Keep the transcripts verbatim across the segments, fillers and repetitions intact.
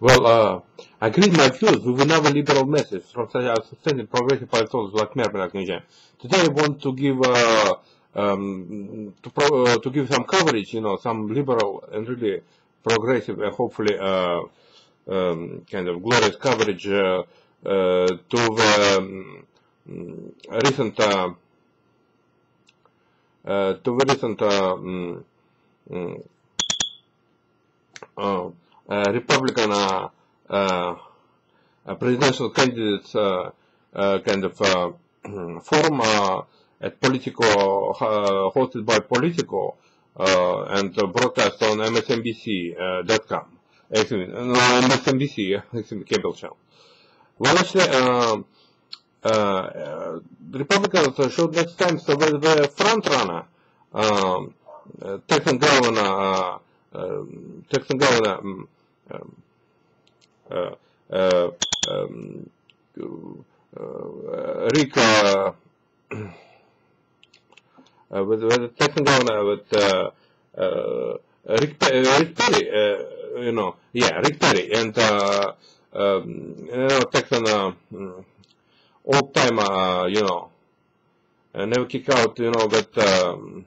Well, uh, I agree my views with another liberal message from such a sustained progressive politicians like Armenak Nouridjanian. Today I want to give uh, um, to, pro uh, to give some coverage, you know, some liberal and really progressive and hopefully uh, um, kind of glorious coverage uh, uh, to the um, recent uh, uh, to the recent uh, um, uh, uh, Republican uh, uh, presidential candidates uh, uh, kind of uh, forum uh, at Politico, uh, hosted by Politico uh, and uh, broadcast on M S N B C dot com. Uh, excuse me, no, M S N B C, excuse me, cable channel. Well, actually, uh, uh, uh, Republicans showed next time so that the front runner, um, uh, Texan governor, uh, uh, Texan governor, um, um, uh, uh, um, uh, Rick, uh, uh, with, with Texan governor, with uh, uh, Rick, Pe Rick Perry, uh, you know, yeah, Rick Perry, and. Uh, Um, you know, Texan uh, old time, uh, you know, uh, never kick out, you know, that um,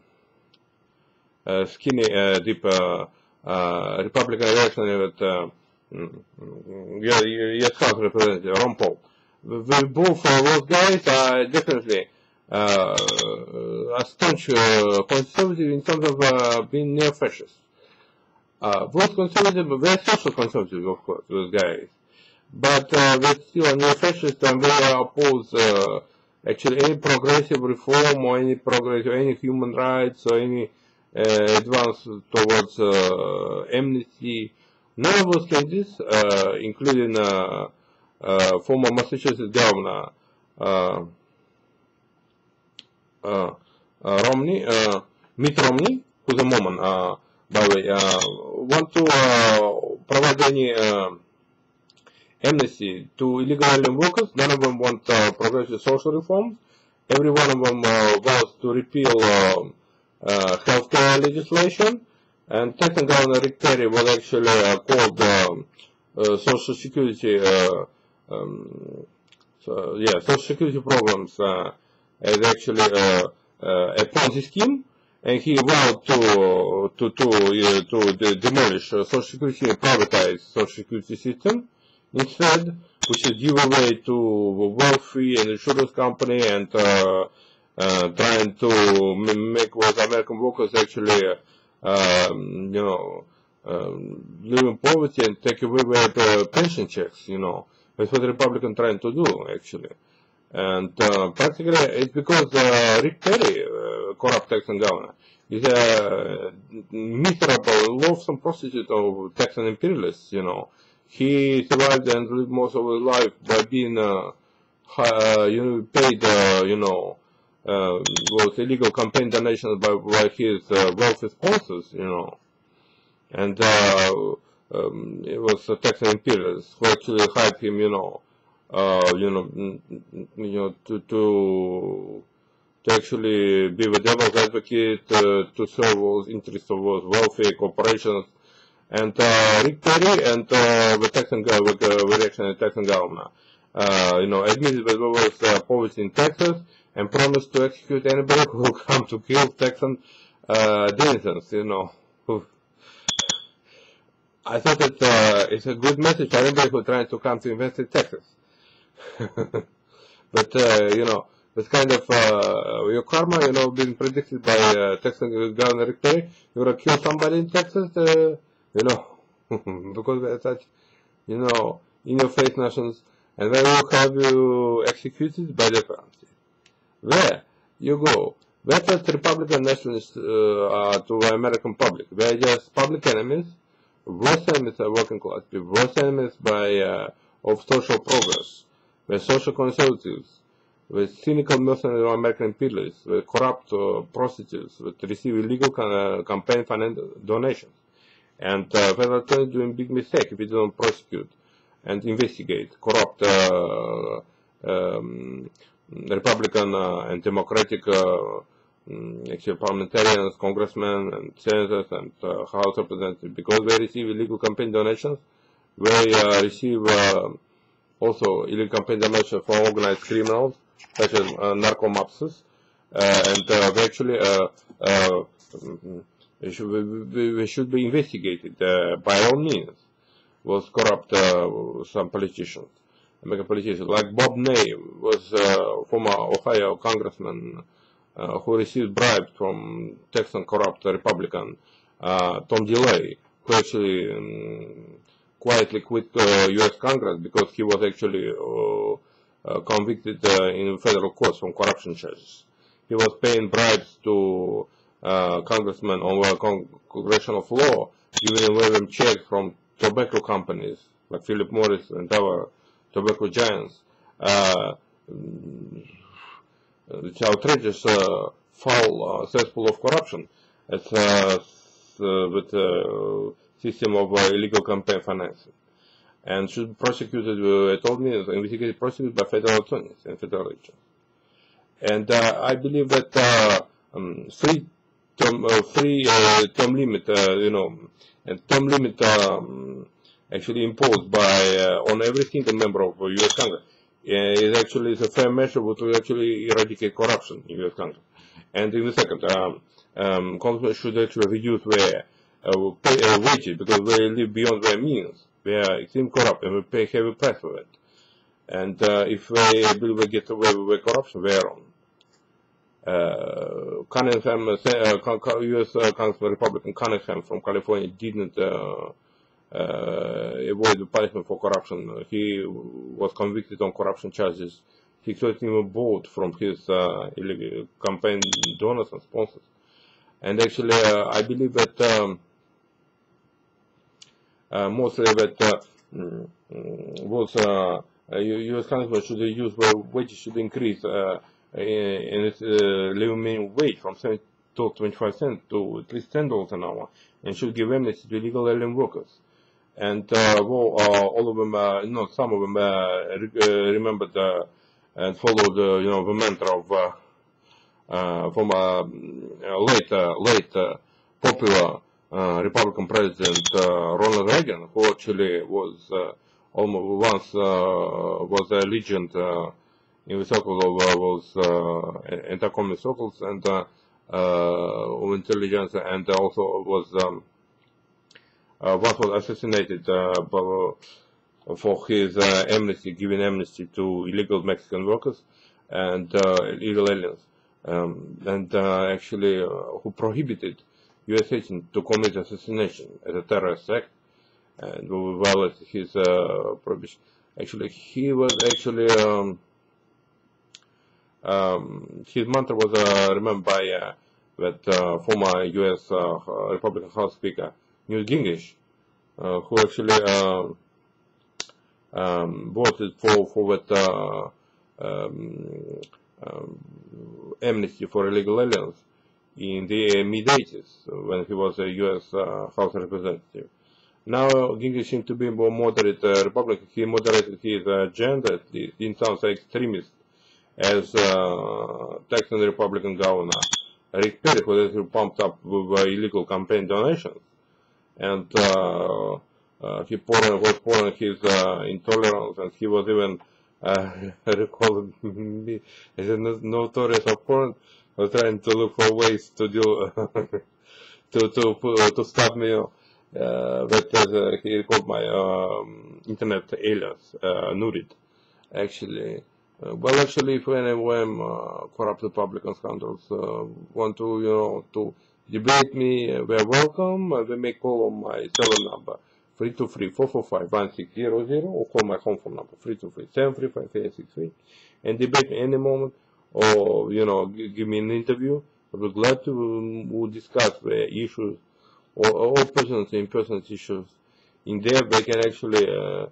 uh, skinny, uh, deep uh, uh, Republican reactionary with uh, U S House Representative Ron Paul. With both of those guys are definitely uh, a staunch uh, conservative in terms of uh, being neo-fascist. Uh, both conservative, but very social conservative, of course, those guys. But uh, they're still neo-fascist and they oppose uh, actually any progressive reform or any progress or any human rights or any uh, advance towards uh, amnesty. None of those candidates, uh, including uh, uh, former Massachusetts governor uh, uh, uh, Romney, uh, Mitt Romney, who's a Mormon, uh, by the way, uh, want to uh, provide any Uh, amnesty to illegal alien workers. None of them want uh, progressive social reforms. Every one of them uh, vows to repeal uh, uh, healthcare legislation. And Texan Governor Rick Perry was actually uh, called uh, uh, Social Security, uh, um, so, yeah, Social Security programs uh, as actually uh, uh, a Ponzi scheme. And he vowed to uh, to to uh, to de demolish uh, Social Security, privatize Social Security system. Instead, we should give away to the wealthy and insurance company and uh, uh, trying to make what American workers actually, uh, um, you know, um, live in poverty and take away their pension checks, you know. That's what the Republicans are trying to do, actually. And uh, practically, it's because uh, Rick Perry, uh, corrupt Texan governor, is a miserable, loathsome prostitute of Texan imperialists, you know. He survived and lived most of his life by being, uh, uh, you know, paid, uh, you know, uh, those illegal campaign donations by, by his uh, wealthy sponsors, you know. And uh, um, it was a Texan imperialist who actually hired him, you know, uh, you know, you know, to to to actually be the devil's advocate uh, to serve those interests of those wealthy corporations. And uh, Rick Perry and uh, the Texan uh, the reactionary Texan governor, uh, you know, admitted that there was uh, poverty in Texas and promised to execute anybody who would come to kill Texan uh, denizens. You know, I thought that uh, it's a good message for anybody who trying to come to invest in Texas. But uh, you know, this kind of uh, your karma, you know, being predicted by uh, Texan governor Rick Perry, you're gonna kill somebody in Texas. Uh, You know, because they're such, you know, in your face nations, and they will have you executed by the penalty. There you go. That's what Republican nationalists uh, are to the American public. They're just public enemies. Worst enemies are working class people. Worst enemies by, uh, of social progress. They're social conservatives. They're cynical mercenary American imperialists. They're corrupt uh, prostitutes that receive illegal uh, campaign donations. And uh, they are doing big mistake if we don't prosecute and investigate corrupt uh, um, Republican uh, and Democratic uh, actually parliamentarians, congressmen, and senators, and uh, House representatives, because they receive illegal campaign donations. They uh, receive uh, also illegal campaign donation from organized criminals, such as uh, narco-mobsters, uh, and uh, they actually uh, uh, they should be, they should be investigated uh, by all means. Was corrupt uh, some politicians, American politicians, like Bob Ney was a uh, former Ohio congressman uh, who received bribes from Texan corrupt Republican uh, Tom DeLay, who actually um, quietly quit uh, U S Congress because he was actually uh, uh, convicted uh, in federal courts from corruption charges. He was paying bribes to uh, congressmen on uh, con congressional floor, giving them checks from tobacco companies like Philip Morris and our tobacco giants. Uh, it's outrageous, uh, foul uh, cesspool of corruption. It's uh, with uh, system of uh, illegal campaign financing, and should be prosecuted. Uh, I told me investigated, prosecuted by federal attorneys and federal agents. And uh, I believe that uh, um, free term, uh, free uh, term limit, uh, you know. And term limit um, actually imposed by uh, on every single member of U S Congress uh, is actually is a fair measure which will actually eradicate corruption in U S Congress. And in the second, um, um, Congress should actually reduce their uh, pay, uh, wages because they live beyond their means. They are extremely corrupt and will pay heavy price for it. And uh, if they believe they get away with corruption, they are wrong. Uh, Cunningham, uh, U S Uh, Congressman Republican Cunningham from California didn't uh, uh, avoid the punishment for corruption. He was convicted on corruption charges. He couldn't even vote from his uh, illegal campaign donors and sponsors. And actually, uh, I believe that um, uh, mostly that uh, was uh, U S Congressman should use where wages should increase. Uh, and it's uh, living minimum wage from seven to twenty-five cents to at least ten dollars an hour, and should give amnesty to illegal alien workers. And uh, well, uh, all of them, uh, no, some of them uh, re uh, remembered uh, and followed, uh, you know, the mantra of uh, uh, from uh, late, uh, late uh, popular uh, Republican President uh, Ronald Reagan, who actually was uh, almost once uh, was a legend. Uh, in the circle of uh, was uh, anti-communist circles and uh, uh, intelligence, and also was um, uh, once was assassinated uh, for his uh, amnesty, giving amnesty to illegal Mexican workers and uh, illegal aliens, um, and uh, actually uh, who prohibited U S agents to commit assassination as a terrorist act, and who violated his uh, prohibition. Actually, he was actually. Um, Um, his mantra was uh, remembered by uh, that uh, former U S Uh, Republican House Speaker Newt Gingrich, uh, who actually uh, um, voted for for that uh, um, um, amnesty for illegal aliens in the mid eighties when he was a U S Uh, House Representative. Now Gingrich seems to be more moderate uh, Republican. He moderated his agenda. He didn't sound like extremist. As uh, Texan Republican Governor Rick Perry, who has pumped up with uh, illegal campaign donations, and uh, uh, he poured, was pouring his uh, intolerance, and he was even uh, recalled me as a notorious opponent, was trying to look for ways to do to to to stop me. Uh, that uh, he called my um, internet alias uh, Nourid, actually. Uh, well, actually, if any of them uh, corrupt Republican scoundrels uh, want to, you know, to debate me, uh, they're welcome. Uh, they may call on my cell number three two three, four four five, one six zero zero, or call my home phone number three two three, seven three five, eight six three, and debate me any moment, or, you know, g give me an interview. I'll be glad to um, we'll discuss the issues, or, or persons and persons issues. In there, they can actually. Uh,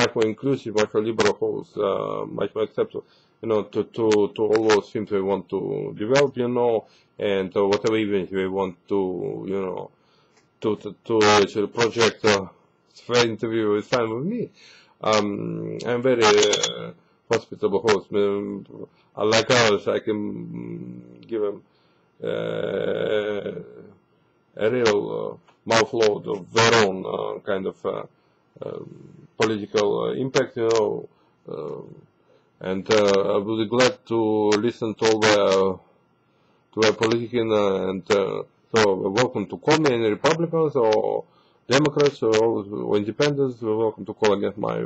much more inclusive, much more liberal holds, uh, much more acceptable, you know, to, to, to all those things they want to develop, you know, and uh, whatever events they want to, you know, to, to, to actually project a fair interview with time with me. Um, I'm very uh, hospitable host. Like ours, I can give them uh, a real uh, mouthload of their own uh, kind of uh, um, political uh, impact, you know. Um, and uh, I will be glad to listen to all the, uh, to the politicians, uh, and uh, so welcome to call me, any Republicans or Democrats or Independents, welcome to call against my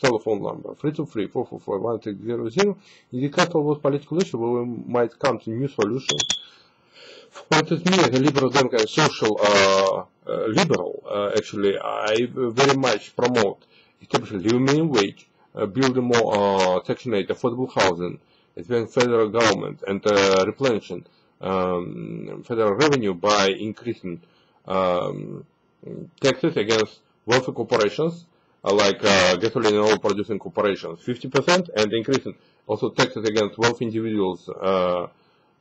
telephone number, three two three, four four four, one six zero zero. If you cut all those political issues, we might come to new solutions. What is me as a liberal, then, kind of social uh, uh, liberal, uh, actually, I very much promote establishing the minimum wage, uh, building more uh, Section eight affordable housing, expanding federal government, and uh, replenishing um, federal revenue by increasing um, taxes against wealthy corporations, uh, like uh, gasoline and oil producing corporations, fifty percent, and increasing also taxes against wealthy individuals, uh,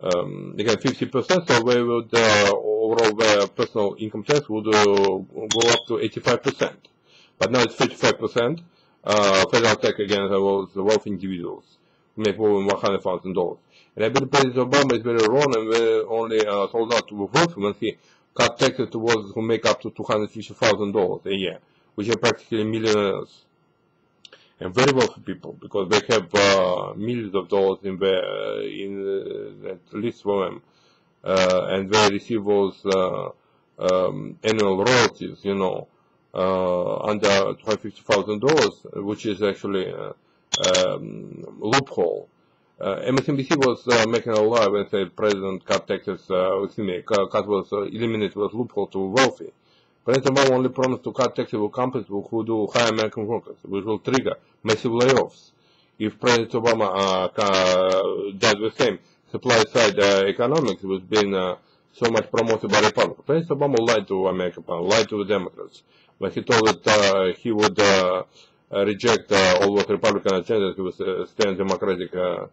um, again fifty percent, so we would, uh, overall the personal income tax would uh, go up to eighty-five percent. But now it's thirty-five percent, uh, federal tax against the wealthy individuals, who make more than one hundred thousand dollars. And I believe President Obama is very wrong and very only uh, sold out to the wealthy when he cut taxes towards who make up to two hundred fifty thousand dollars a year, which are practically millionaires and very wealthy people, because they have uh, millions of dollars in their, uh, in uh, at least for them, uh, and they receive those uh, um, annual royalties, you know, uh, under two hundred fifty thousand dollars, which is actually a uh, um, loophole. Uh, M S N B C was uh, making a lie when the president cut taxes, uh, excuse me, cut was uh, eliminated was loophole to wealthy. President Obama only promised to cut taxes for companies who do hire American workers, which will trigger massive layoffs. If President Obama uh, does the same, supply-side uh, economics was being uh, so much promoted by Republicans. President Obama lied to American people, lied to the Democrats, when he told that uh, he would uh, reject uh, all what Republican agenda, he would uh, stand Democratic uh,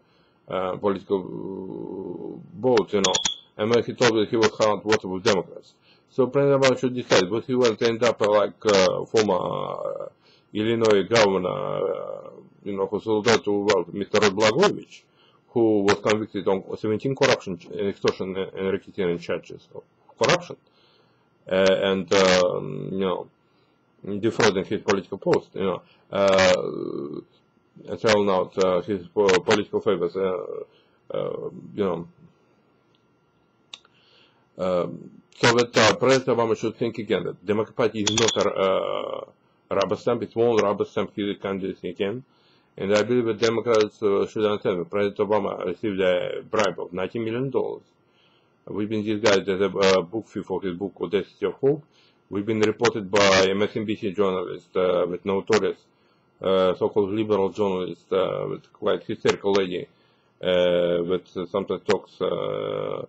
uh, political vote, you know, and when he told that he would count votes with Democrats. So President Obama should decide, but he won't end up like uh, former uh, Illinois governor, uh, you know, who sold out to well, Mister Blagojevich, who was convicted on seventeen corruption, extortion, and racketeering charges of corruption, uh, and uh, you know, defrauding his political post, you know, uh, selling out uh, his political favors, uh, uh, you know. Um, So that uh, President Obama should think again that the Democratic Party is not a uh, rubber stamp, it won't rubber stamp his candidacy again. And I believe that Democrats uh, should understand that President Obama received a bribe of ninety million dollars. We've been disguised as a uh, book fee for his book, Audacity of Hope. We've been reported by M S N B C journalists uh, with notorious uh, so-called liberal journalists, uh, with quite hysterical lady, uh, with uh, sometimes talks uh,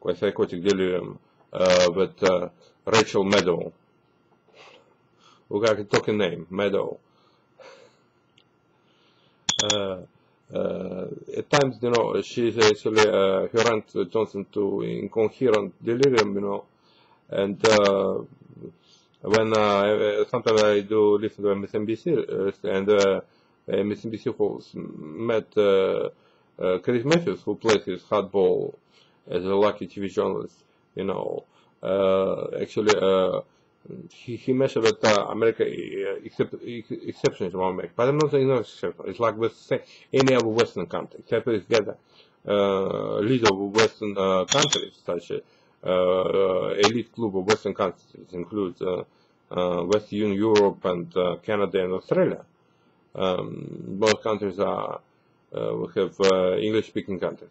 quite psychotic delirium. Uh, with uh, Rachel Maddow, who got a talking name, Maddow. Uh, uh, at times, you know, she's actually uh, her aunt Johnson to incoherent delirium, you know. And uh, when uh, sometimes I do listen to M S N B C, uh, and uh, M S N B C host met uh, uh, Chris Matthews, who plays his hardball as a lucky T V journalist. You know, uh, actually, uh, he, he mentioned that uh, America uh, except, ex exceptions to America, but I'm not saying no exception. It's like with any other Western country, except it's got a uh, leader of Western uh, countries, such as uh, uh, elite club of Western countries, it includes uh, uh, Western Europe and uh, Canada and Australia. Um, both countries are, uh, we have uh, English-speaking countries.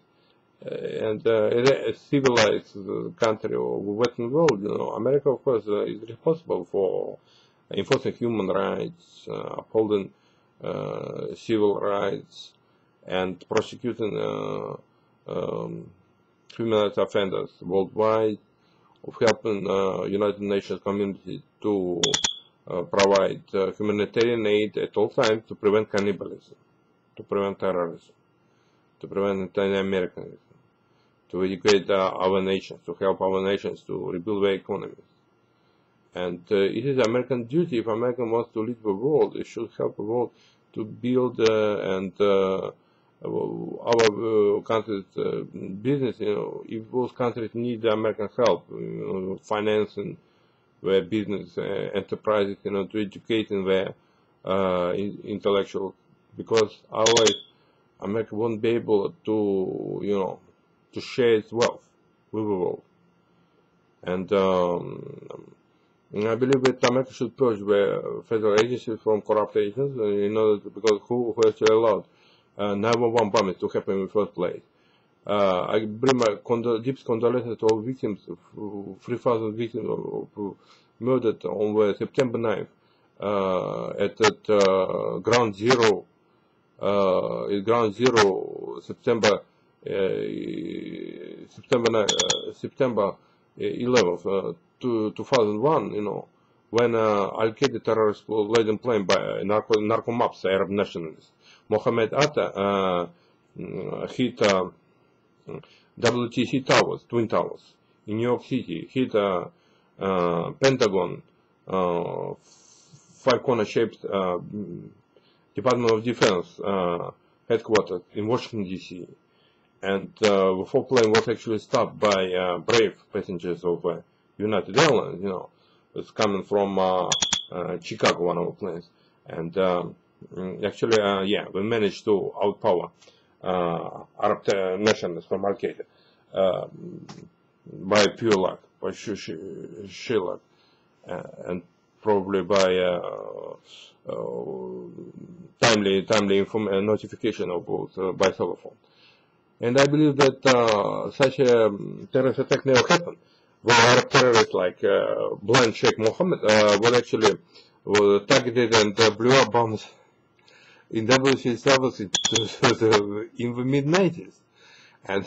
And uh, in a civilized country or Western world, you know, America, of course, uh, is responsible for enforcing human rights, uh, upholding uh, civil rights, and prosecuting uh, um, human rights offenders worldwide, of helping uh, United Nations community to uh, provide uh, humanitarian aid at all times to prevent cannibalism, to prevent terrorism, to prevent anti-Americanism, to educate uh, our nations, to help our nations to rebuild their economies. And uh, it is American duty, if America wants to lead the world, it should help the world to build uh, and uh, our uh, country's uh, business, you know, if those countries need American help, you know, financing where business uh, enterprises, you know, to educate in their uh, in intellectual, because otherwise America won't be able to, you know, to share its wealth with the world. And um, I believe that America should purge the federal agencies from corrupt agents, you know, because who, who actually allowed uh, nine one one bombings to happen in the first place? Uh, I bring my condo deep condolences to all victims, three thousand victims who murdered on September ninth uh, at, at uh, ground zero, uh, at ground zero, September, uh, September, uh, September eleventh, uh, two thousand one, you know, when uh, Al Qaeda terrorists were laid in plain by uh, narco narco-mobs, Arab nationalists. Mohammed Atta uh, hit uh, W T C towers, twin towers in New York City, hit uh, uh, Pentagon, uh, five corner shaped uh, Department of Defense uh, headquarters in Washington D C, and uh, the four plane was actually stopped by uh, brave passengers of uh, United Airlines. You know, it's coming from uh, uh, Chicago, one of the planes, and um, actually, uh, yeah, we managed to outpower Uh, Arab uh, nationalists from Al Qaeda uh, by pure luck, by sheer sh sh luck, uh, and probably by uh, uh, timely, timely inform notification of both uh, by telephone. And I believe that uh, such a terrorist attack never happened. Well, Arab terrorists like uh, blind Sheikh Mohammed uh, were actually were targeted and uh, blew up bombs in W C service in the mid nineties, and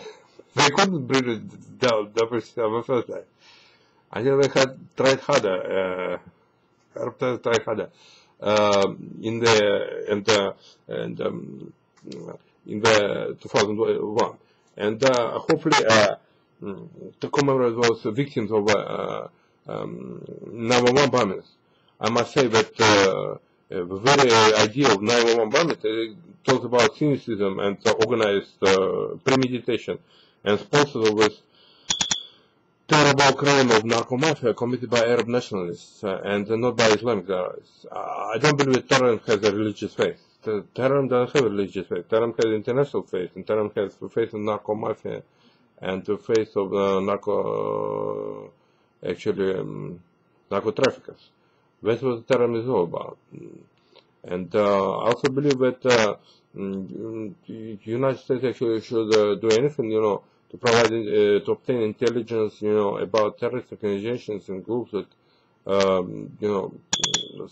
they couldn't bring it down W C first time. Until they had tried harder, uh, Arab terrorists tried harder uh, in the and uh, and um, in the two thousand one, and uh, hopefully uh, to commemorate those victims of uh, um, nine one one bombings. I must say that. Uh, Uh, the very uh, idea of nine one one bombings uh, talks about cynicism and uh, organized uh, premeditation and sponsors of this terrible crime of narco-mafia committed by Arab nationalists uh, and uh, not by Islamic terrorists. Uh, I don't believe that terrorism has a religious faith. Terrorism doesn't have a religious faith. Terrorism has international faith, and terrorism has the faith of narco-mafia and the faith of uh, narco, uh, actually, um, narco-traffickers. That's what the term is all about. And uh, I also believe that uh, the United States actually should uh, do anything, you know, to provide, uh, to obtain intelligence, you know, about terrorist organizations and groups that, um, you know,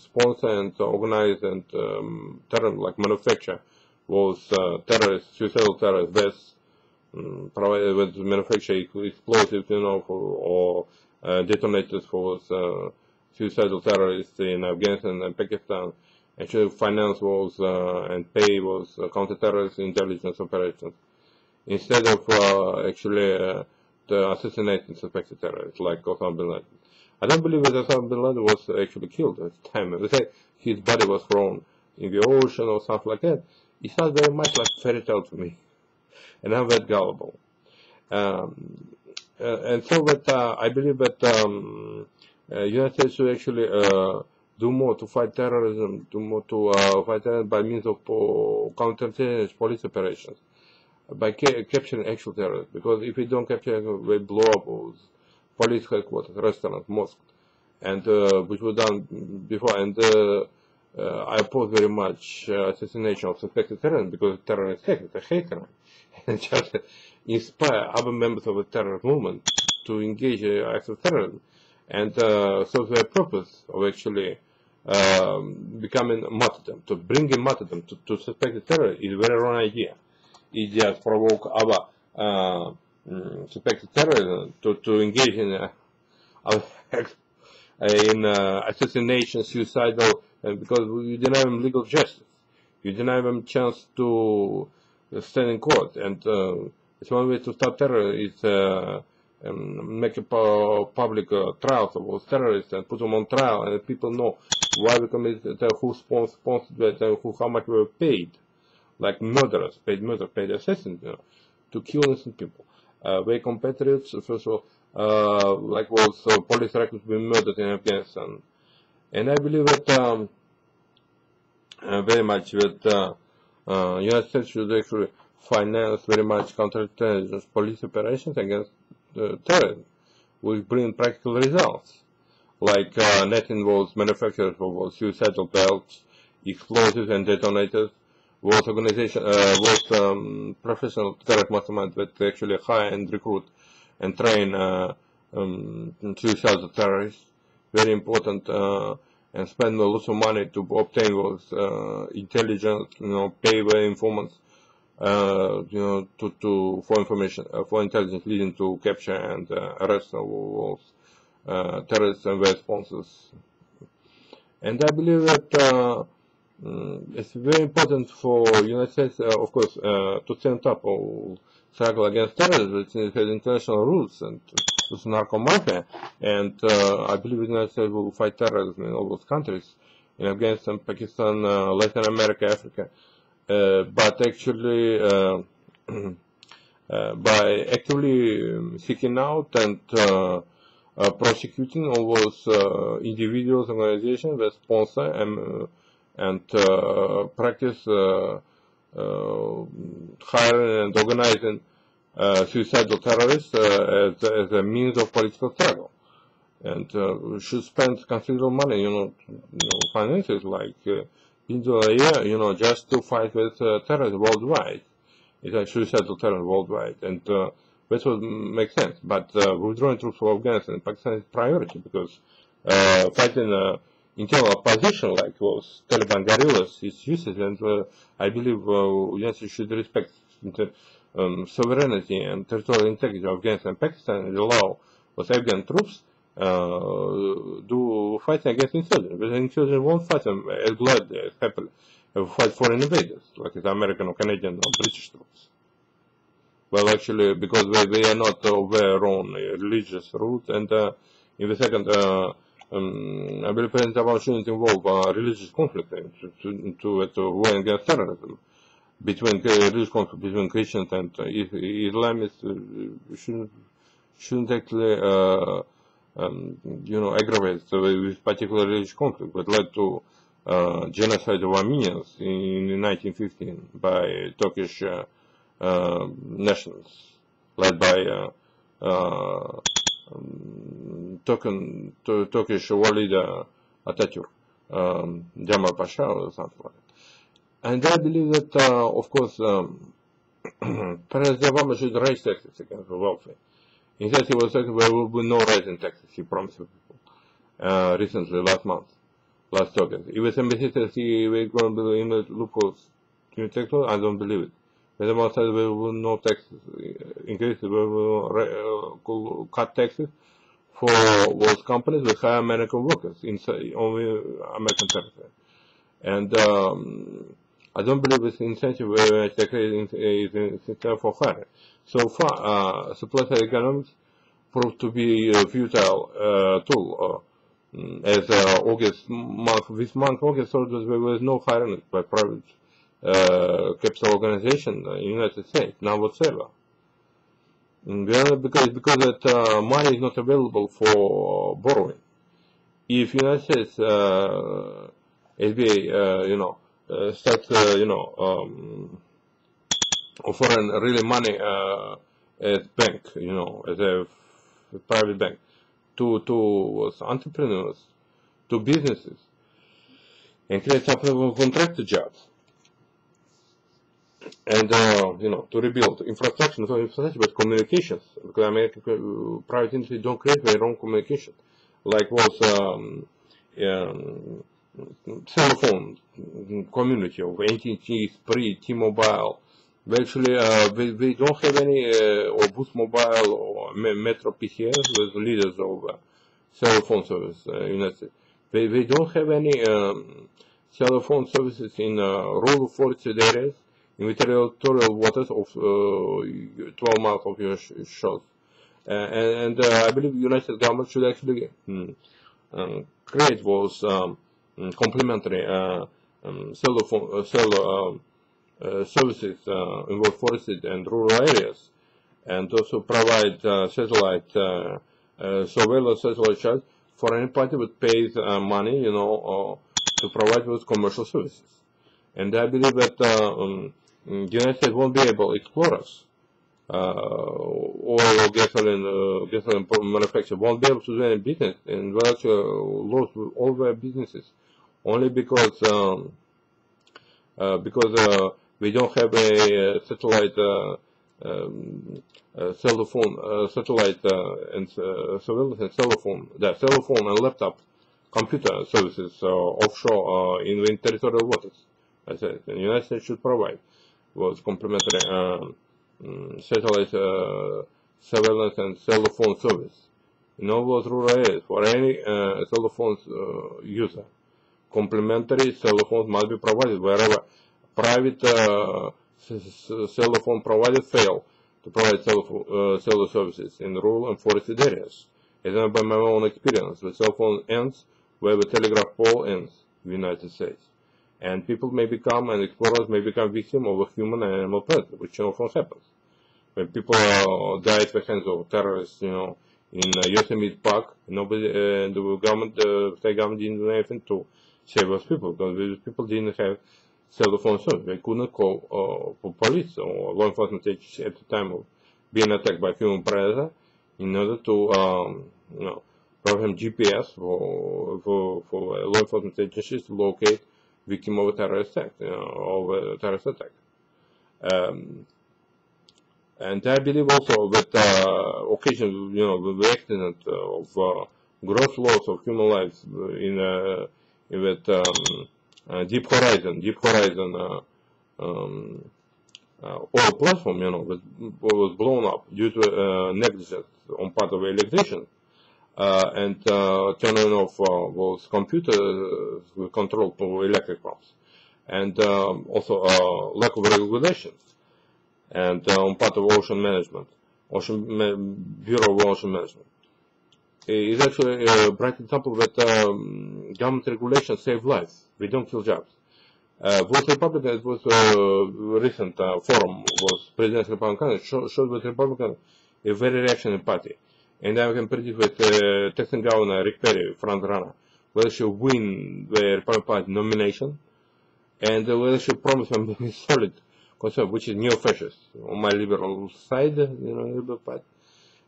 sponsor and organize and um, term like manufacture those uh, terrorists, suicidal terrorist vests, um, provide with manufacture explosives, you know, for, or uh, detonators for those. Uh, suicidal terrorists in Afghanistan and Pakistan, and should finance wars uh, and pay wars uh, counter-terrorist intelligence operations, instead of uh, actually uh, assassinating suspected terrorists like Osama bin Laden. I don't believe that Osama bin Laden was actually killed at the time. They say his body was thrown in the ocean or something like that. It sounds very much like fairy tale to me, and I'm that gullible. Um, uh, and so that uh, I believe that um, Uh, United States should actually uh, do more to fight terrorism, do more to uh, fight terrorism by means of po counter-terrorist police operations, by ca capturing actual terrorists. Because if we don't capture, we blow up police headquarters, restaurants, mosques, and uh, which was done before. And uh, uh, I oppose very much uh, assassination of suspected terrorists, because terrorists hate it, they hate crime, and just inspire other members of the terrorist movement to engage in acts of terrorism. And uh, so their purpose of actually um, becoming martyrdom, to bring in martyrdom to, to suspected terrorists, is a very wrong idea. It just provoke our uh, um, suspected terrorists to, to engage in, uh, in uh, assassination, suicidal, and because you deny them legal justice. You deny them chance to stand in court. And uh, it's one way to stop terror is uh, and make a public uh, trial of those terrorists and put them on trial, and people know why we committed, uh, who sponsored that, and who, how much we were paid, like murderers, paid murder, paid assassins, you know, to kill innocent people. Uh, their compatriots, first of all, uh, like was uh, Polisario being murdered in Afghanistan. And I believe that um, uh, very much that uh, uh, United States should actually finance very much counterintelligence police operations against uh, terrorism, which bring practical results. Like uh, net involves manufacturers of suicidal belts, explosives and detonators, was organization, uh, was um, professional terror masterminds that actually hire and recruit and train uh, um, suicidal terrorists. Very important, uh, and spend lots of money to obtain those uh, intelligence, you know, pay their informants, uh, you know, to, to for information, uh, for intelligence leading to capture and uh, arrest of those Uh, terrorists and their sponsors. And I believe that uh, um, it's very important for United States, uh, of course, uh, to stand up or struggle against terrorism. It has international roots and it's narco-mafia. And uh, I believe the United States will fight terrorism in all those countries, in Afghanistan, Pakistan, uh, Latin America, Africa. Uh, but actually, uh, uh, by actively seeking out and uh, Uh, prosecuting all those uh, individuals, organizations that sponsor and, uh, and uh, practice uh, uh, hiring and organizing uh, suicidal terrorists uh, as, as a means of political struggle, and uh, should spend considerable money, you know, you know finances like uh, in the year, you know, just to fight with uh, terrorism worldwide. It's like suicidal terrorism worldwide, and. Uh, That would make sense, but uh, withdrawing troops from Afghanistan and Pakistan is priority because uh, fighting uh, internal opposition like those Taliban guerrillas is useless, and uh, I believe uh, yes, you should respect the um, sovereignty and territorial integrity of Afghanistan and Pakistan and allow those Afghan troops uh, do fighting against insurgents. But insurgents won't fight them as gladly as happily, uh, fight foreign invaders like the American or Canadian or British troops. Well, actually, because they, they are not of their own religious roots, and uh, in the second, uh, um, I believe President Obama shouldn't involve uh, religious conflict to, to, to, to war against terrorism, between uh, religious conflict between Christians and uh, Islamists. Uh, shouldn't shouldn't actually, uh, um, you know, aggravate uh, this particular religious conflict that led to uh, genocide of Armenians in, in nineteen fifteen by Turkish. Uh, Uh, nationals led by uh, uh, um, token, to, Turkish war leader Atatürk, um, Jamal Pasha or something like that. And I believe that, uh, of course, um, President Obama should raise taxes against the wealthy. In fact, he was saying there will be no rise in taxes, he promised people uh, recently, last month, last August. If his embassy says he was going to be in the loopholes new tax law, I don't believe it. When Obama said we will no tax increase, we will uh, cut taxes for those companies that hire American workers in only American territory. And um, I don't believe this incentive very much is a system for hiring. So far, uh, supply-side economics proved to be a futile uh, tool. Uh, as uh, August month, this month, August, so there was no hiring by private. Uh, capital organization in uh, United States, now whatsoever. And because, because that uh, money is not available for borrowing. If United States uh, S B A, uh, you know, uh, starts, uh, you know, um, offering really money uh, as bank, you know, as a private bank to, to entrepreneurs, to businesses, and creates subcontracted jobs. And, uh, you know, to rebuild infrastructure, not only infrastructure, but communications. Because American private industry don't create their own communication. Like was um, um, cell phone community of A T and T, Sprint, T-Mobile. They actually, uh, they, they don't have any, uh, or Boost Mobile or Metro P C S with leaders of uh, cell phone service uh, United States. They, they don't have any um, cell phone services in uh, rural forested areas. In the territorial waters of uh, twelve miles of your sh shores. Uh, and and uh, I believe the United States government should actually mm, um, create those um, complementary uh, um, cell, phone, uh, cell uh, uh, services uh, in both forested and rural areas and those who provide uh, satellite uh, uh, surveillance, satellite shots for anybody would pay uh, money, you know, or to provide with commercial services. And I believe that uh, um, the United States won't be able to explore us. Uh, oil, gasoline, uh, gasoline manufacturer won't be able to do any business, and will actually lose all their businesses only because um, uh, because uh, we don't have a satellite uh, um, uh, cell phone, uh, satellite uh, and uh, surveillance and cell phone, that cell phone and laptop computer services uh, offshore uh, in the territorial waters. I said the United States should provide was complementary. Uh, Um, satellite uh, surveillance and cell phone service in all those rural areas for any uh, cell phone uh, user. Complementary cell phones must be provided wherever private uh, cell phone providers fail to provide cell uh, cellular services in rural and forested areas. As I know by my own experience, the cell phone ends where the telegraph pole ends in the United States. And people may become, and explorers may become victims of a human and animal predator, which often happens. When people uh, die at the hands of terrorists, you know, in uh, Yosemite Park, nobody, uh, the government, uh, the state government didn't do anything to save those people, because those people didn't have cell phone service. They couldn't call uh, for police or law enforcement agencies at the time of being attacked by a human predator in order to, um, you know, provide G P S for, for, for law enforcement agencies to locate victim of a terrorist attack, you know, of a terrorist attack. Um, and I believe also that uh, occasions, you know, the accident of uh, gross loss of human lives in, uh, in that um, uh, deep horizon, deep horizon uh, um, uh, oil platform, you know, was, was blown up due to uh, negligence on part of the electrician. Uh, and uh, turning off uh, those computers uh, controlled electric pumps, and um, also uh, lack of regulations, and uh, on part of ocean management, ocean ma Bureau of Ocean Management. It's actually a bright example that um, government regulations save lives. We don't kill jobs. Uh, those Republicans, was uh, recent uh, forum was President's Republican Congress showed show that Republicans a very reactionary party. And I can predict that uh, Texan Governor Rick Perry, front runner, will she win the Republican Party nomination, and uh, will she promise him a solid concept, which is neo-fascist on my liberal side, you know, liberal party.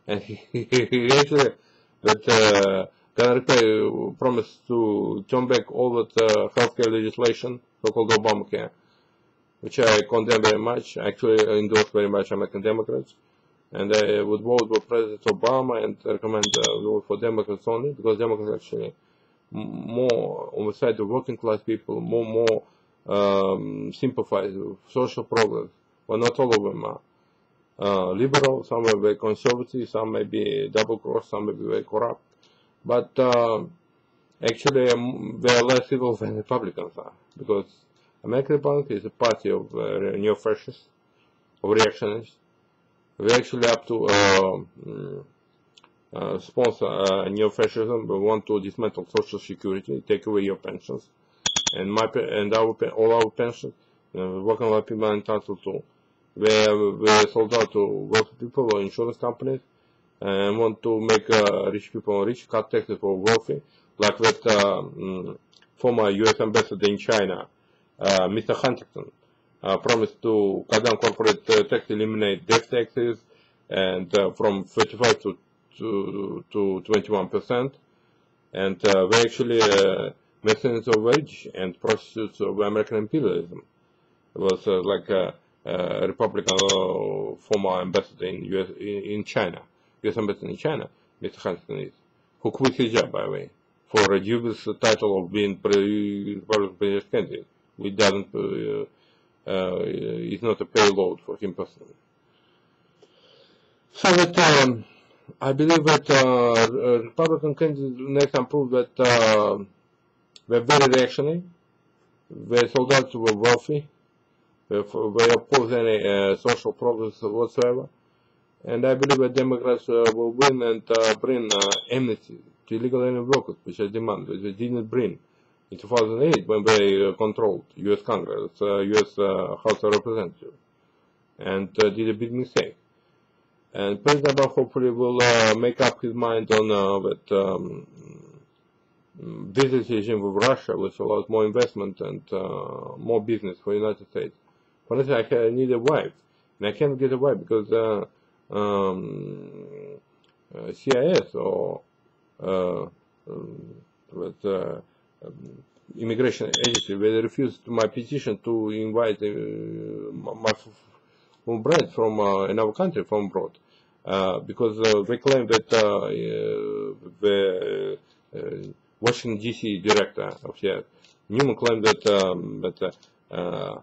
And he, he, he actually that uh, Governor Rick Perry promised to turn back all that uh, healthcare legislation, so-called Obamacare, which I condemn very much. Actually, I endorse very much American Democrats. And I would vote for President Obama and recommend uh, vote for Democrats only, because Democrats actually more on the side of working class people, more more um, sympathize with social progress. But not all of them are uh, liberal. Some are very conservative. Some may be double-crossed. Some may be very corrupt. But uh, actually, um, they are less evil than Republicans are, because American Republicans is a party of uh, neo-fascists, of reactionists. We actually have to uh, uh, sponsor uh, neo-fascism. We want to dismantle Social Security, take away your pensions, and my and our all our pensions. Uh, working life people are entitled to. We we sold out to wealthy people or insurance companies, and want to make uh, rich people rich, cut taxes for wealthy, like that um, former U S ambassador in China, uh, Mister Huntington. Uh, promised to cut down corporate uh, tax, eliminate death taxes, and uh, from thirty-five to to, to twenty-one percent, and uh, they actually uh, mercenaries of wage and prostitutes of American imperialism. It was uh, like a, a Republican uh, former ambassador in U S in, in China, U S ambassador in China, Mister Huntsman is, who quit his job by the way for a dubious title of being Republican presidential candidate, which doesn't. Uh, Uh, it's not a payload for him personally. So that um, I believe that uh, Republican candidates next time prove that uh, they're very reactionary, their soldiers were wealthy, they oppose any uh, social progress whatsoever, and I believe that Democrats uh, will win and uh, bring uh, amnesty to illegal alien workers, which I demand, which they didn't bring. In two thousand eight, when they uh, controlled U S Congress, uh, U S Uh, House of Representatives, and uh, did a big mistake. And President Obama hopefully will uh, make up his mind on uh, that um, this decision with Russia, which allows more investment and uh, more business for the United States. Honestly, I need a wife, and I can't get a wife because uh, um, uh, C I S or uh, um, but, uh, um, immigration agency, they refused my petition to invite uh, my bride from uh, another country, from abroad, uh, because uh, they claim that uh, uh, the uh, Washington D C director of C I S, Newman, claimed that um, that uh,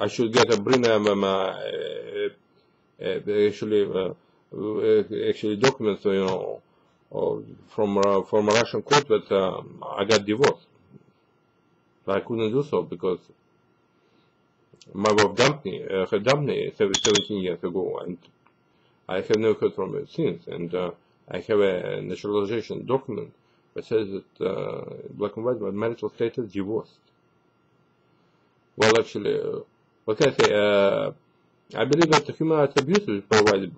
I should get a bring um, uh, actually uh, actually documents, you know, from uh, from a Russian court that um, I got divorced. But I couldn't do so because my wife dumped me, uh, her dumped me seventeen years ago, and I have never heard from her since. And uh, I have a naturalization document that says that uh, black and white, my marital status divorced. Well, actually, uh, what can I say? Uh, I believe that the human rights abuse is provided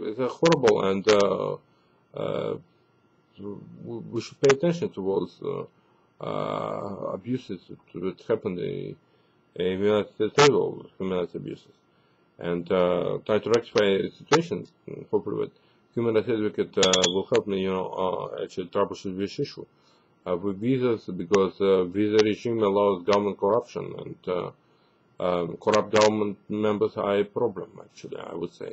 is uh, horrible, and uh, uh, we should pay attention towards uh, uh, abuses that happen in the United States, all human rights abuses, and uh, try to rectify situations. Hopefully, with human rights advocate uh, will help me, you know, uh, actually troubleshoot this issue. Uh, with visas, because uh, visa regime allows government corruption, and uh, um, corrupt government members are a problem, actually, I would say.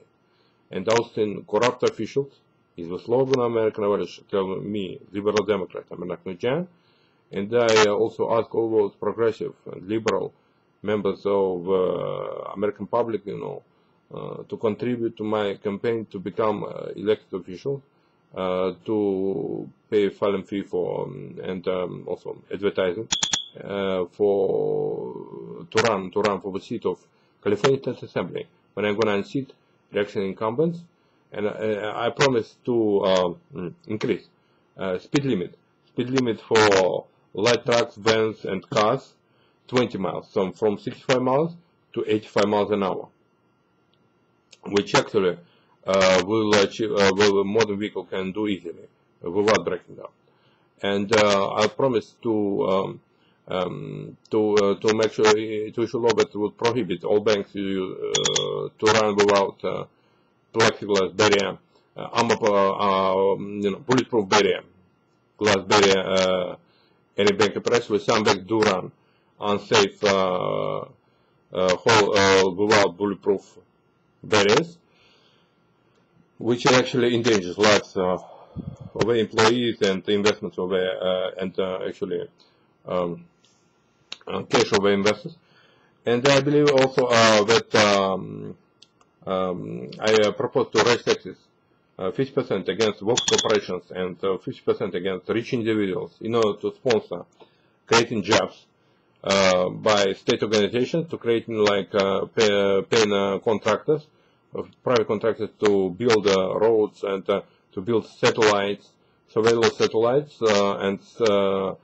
And ousting corrupt officials is the slogan American voters tell me, liberal Democrat Armenak Nouridjanian, and I also ask all those progressive and liberal members of uh, American public, you know, uh, to contribute to my campaign to become uh, elected officials. Uh, to pay a filing fee for um, and um, also advertising uh, for to run to run for the seat of California tenth Assembly when I'm gonna unseat election incumbents, and I, I promise to uh, increase uh, speed limit speed limit for light trucks, vans, and cars twenty miles, so from sixty-five miles to eighty-five miles an hour, which actually Uh, will achieve uh, will modern vehicle can do easily uh, without breaking down, and uh, I promise to um, um, to uh, to make sure to issue law that would prohibit all banks you, uh, to run without uh, plexiglass barrier, uh, armor, uh, you know, bulletproof barrier, glass barrier. Uh, any bank operates with some banks do run unsafe uh, uh, whole uh, without bulletproof barriers, which actually endangers lives uh, of the employees and the investments of the uh, and uh, actually um, uh, cash of the investors. And I believe also uh, that um, um, I uh, propose to raise taxes uh, fifty percent against vox corporations and uh, fifty percent against rich individuals in order to sponsor creating jobs uh, by state organizations, to creating like uh, pay, paying uh, contractors. Of private contractors to build uh, roads and uh, to build satellites, surveillance satellites uh, and uh,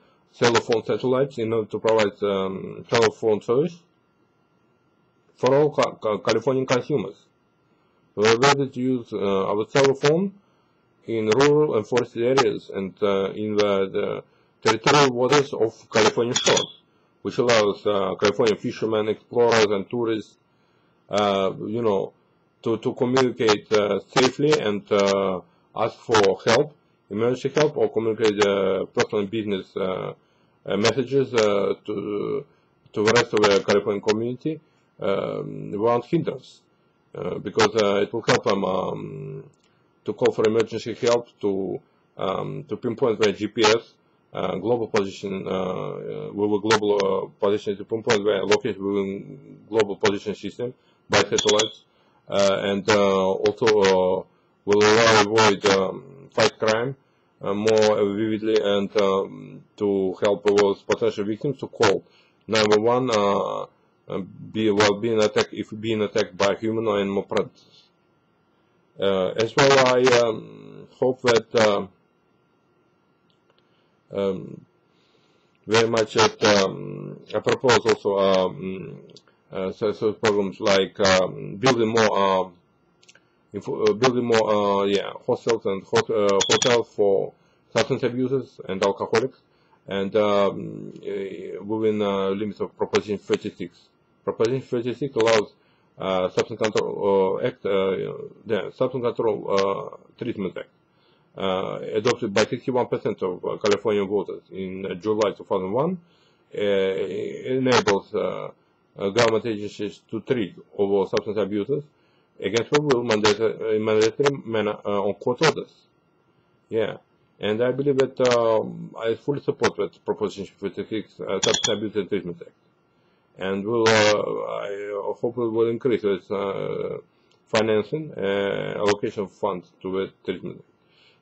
telephone satellites in order to provide um, telephone service for all ca ca Californian consumers. We are ready to use uh, our telephone in rural and forested areas and uh, in the, the territorial waters of California shores, which allows uh, California fishermen, explorers, and tourists, uh, you know, To, to communicate uh, safely and uh, ask for help, emergency help, or communicate uh, personal business uh, uh, messages uh, to, to the rest of the Californian community um, without hindrance, uh, because uh, it will help them um, to call for emergency help, to, um, to pinpoint their G P S, uh, global position, uh, with global uh, position, to pinpoint their location within global position system by satellites. Uh, and uh, also uh, will allow avoid um, fight crime uh, more vividly, and um, to help those potential victims to call nine one one uh, be, well, being attacked if being attacked by human or animal predators. Uh, as well, I um, hope that uh, um, very much that um, I propose also. Um, Uh, so, so problems like um, building more if, uh, building more uh, yeah, hostels and hot, uh, hotels for substance abusers and alcoholics, and um, uh, within uh, limits of Proposition thirty-six. Proposition thirty-six allows uh, Substance Control uh, Act, uh, yeah, Substance Control uh, Treatment Act, uh, adopted by sixty-one percent of uh, California voters in uh, July two thousand one, uh, enables uh, uh, government agencies to treat all substance abusers against their will, mandatory, mandatory manner uh, on court orders. Yeah. And I believe that um, I fully support that Proposition fifty-six, uh, Substance Abuse and Treatment Act, and will uh, I hope it will increase its uh, financing uh, allocation of funds to that treatment,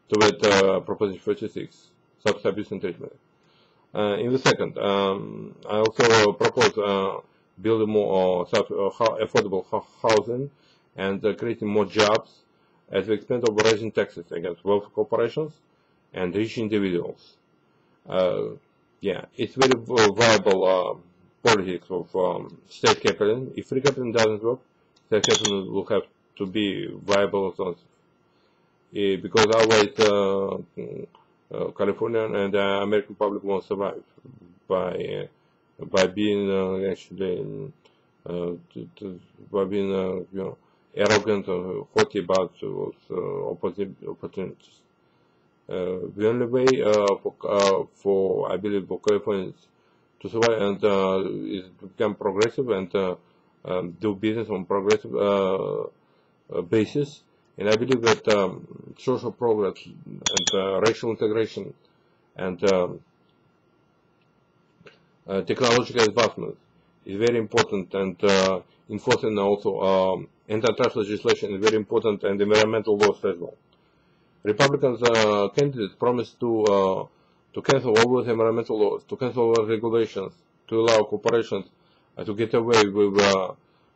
to that uh, Proposition fifty-six, Substance Abuse and Treatment Act. Uh, in the second, um, I also propose uh, building more uh, sub, uh, affordable housing and uh, creating more jobs at the expense of raising taxes against wealthy corporations and rich individuals. Uh, yeah, it's very uh, viable uh, politics of um, state capitalism. If free capitalism doesn't work, state capitalism will have to be viable also, uh, because otherwise uh, uh, California and the uh, American public won't survive by uh, by being uh, actually uh, to, to, by being uh, you know, arrogant or haughty about uh, opportunities. Uh, the only way uh, for, uh, for, I believe, for Californians to survive and uh, is to become progressive and uh, um, do business on progressive uh, uh, basis. And I believe that um, social progress and uh, racial integration and um, uh, technological advancement is very important, and uh, enforcing also um, antitrust legislation is very important, and environmental laws as well. Republicans uh, candidates promised to uh, to cancel all those environmental laws, to cancel all regulations, to allow corporations uh, to get away with uh,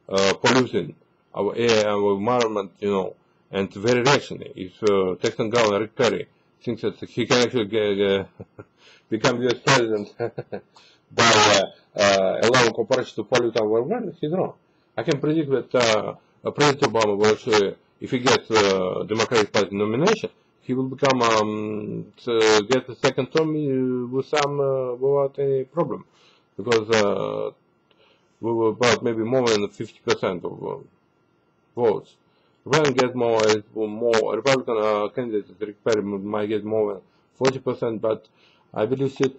uh, polluting our air, our environment, you know, and very reactionary. If uh, Texan Governor Rick Perry thinks that he can actually get, uh, become U S president by uh, uh, allowing corporations to pollute our environment, he's wrong. I can predict that uh, President Obama will actually, if he gets the uh, Democratic Party nomination, he will become, um, to get a second term with some, uh, without any problem. Because uh, we were about maybe more than fifty percent of uh, votes. When we get more, more Republican uh, candidates, Rick Perry might get more than forty percent, but I believe that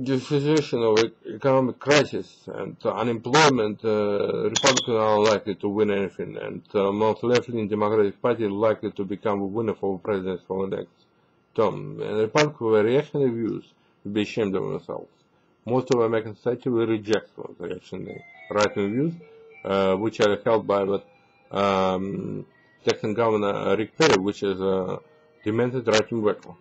the situation of economic crisis and unemployment, uh, Republicans are likely to win anything, and uh, most left-leaning Democratic Party is likely to become a winner for president for the next term. And Republicans with reactionary views will be ashamed of themselves. Most of American society will reject those reactionary right-wing views, uh, which are held by the um, Texan Governor Rick Perry, which is a demented right-wing radical.